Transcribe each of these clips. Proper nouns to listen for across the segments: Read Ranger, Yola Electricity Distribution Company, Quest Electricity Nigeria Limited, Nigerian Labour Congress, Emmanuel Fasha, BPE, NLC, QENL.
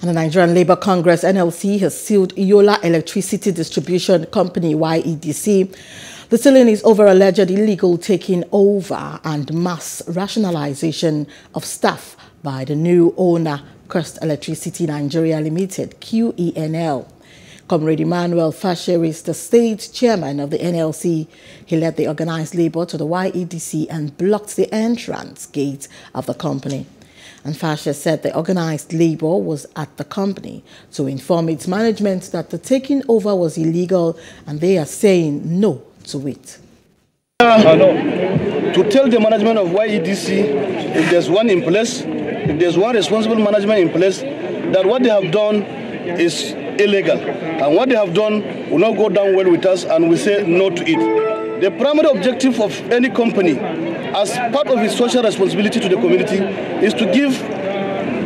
And the Nigerian Labour Congress NLC has sealed Yola Electricity Distribution Company YEDC. The sealing is over alleged illegal taking over and mass rationalization of staff by the new owner, Quest Electricity Nigeria Limited, QENL. Comrade Emmanuel Fasha is the state chairman of the NLC. He led the organized labor to the YEDC and blocked the entrance gate of the company. And Fasha said the organized labor was at the company to inform its management that the taking over was illegal, and they are saying no to it. No. To tell the management of YEDC, if there's one in place, if there's one responsible management in place, that what they have done is illegal, and what they have done will not go down well with us, and we say no to it. The primary objective of any company, as part of its social responsibility to the community, is to give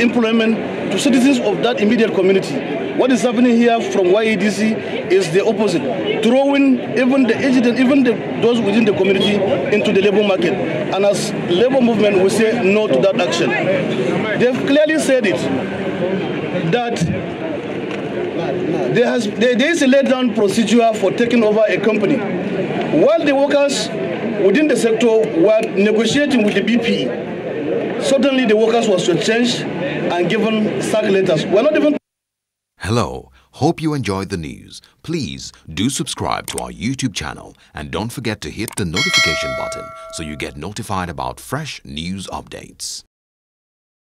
employment to citizens of that immediate community. What is happening here from YEDC is the opposite, throwing even the aged and even those within the community into the labour market. And as labour movement, we say no to that action. They've clearly said it, that there is a laid-down procedure for taking over a company. While the workers within the sector were negotiating with the BPE, suddenly the workers were changed and given sack letters. We're not even. Hello, hope you enjoyed the news. Please do subscribe to our YouTube channel and don't forget to hit the notification button so you get notified about fresh news updates.